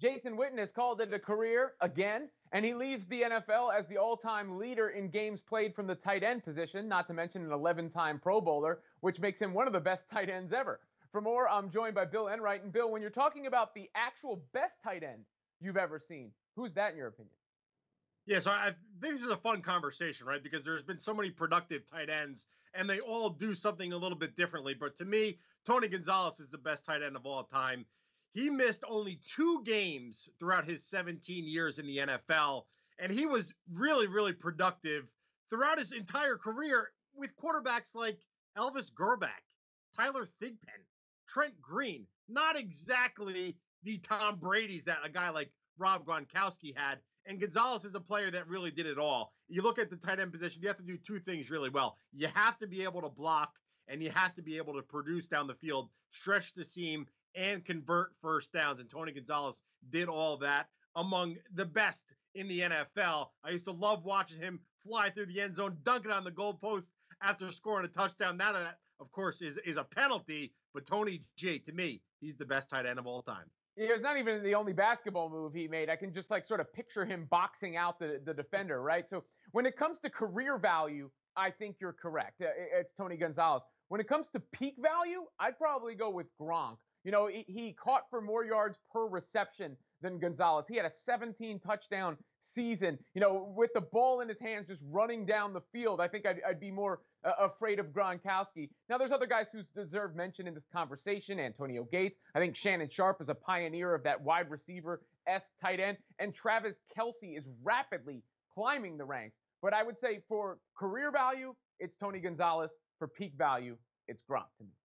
Jason Witten has called it a career again, and he leaves the NFL as the all-time leader in games played from the tight end position, not to mention an 11-time Pro Bowler, which makes him one of the best tight ends ever. For more, I'm joined by Bill Enright. And Bill, when you're talking about the actual best tight end you've ever seen, who's that in your opinion? Yeah, so I think this is a fun conversation, right? Because there's been so many productive tight ends, and they all do something a little bit differently. But to me, Tony Gonzalez is the best tight end of all time. He missed only 2 games throughout his 17 years in the NFL, and he was really, really productive throughout his entire career with quarterbacks like Elvis Grbac, Tyler Thigpen, Trent Green. Not exactly the Tom Brady's that a guy like Rob Gronkowski had, and Gonzalez is a player that really did it all. You look at the tight end position, you have to do 2 things really well. You have to be able to block, and you have to be able to produce down the field, stretch the seam, and convert first downs. And Tony Gonzalez did all that, among the best in the NFL. I used to love watching him fly through the end zone, dunking on the goalpost after scoring a touchdown. Now that, of course, is a penalty. But Tony J, to me, he's the best tight end of all time. Yeah, it's not even the only basketball move he made. I can just like sort of picture him boxing out the defender, right? So when it comes to career value, I think you're correct. It's Tony Gonzalez. When it comes to peak value, I'd probably go with Gronk. You know, he caught for more yards per reception than Gonzalez. He had a 17-touchdown season. You know, with the ball in his hands just running down the field, I think I'd be more afraid of Gronkowski. Now, there's other guys who deserve mention in this conversation. Antonio Gates. I think Shannon Sharp is a pioneer of that wide receiver-esque tight end. And Travis Kelsey is rapidly climbing the ranks. But I would say for career value, it's Tony Gonzalez. For peak value, it's Gronk to me.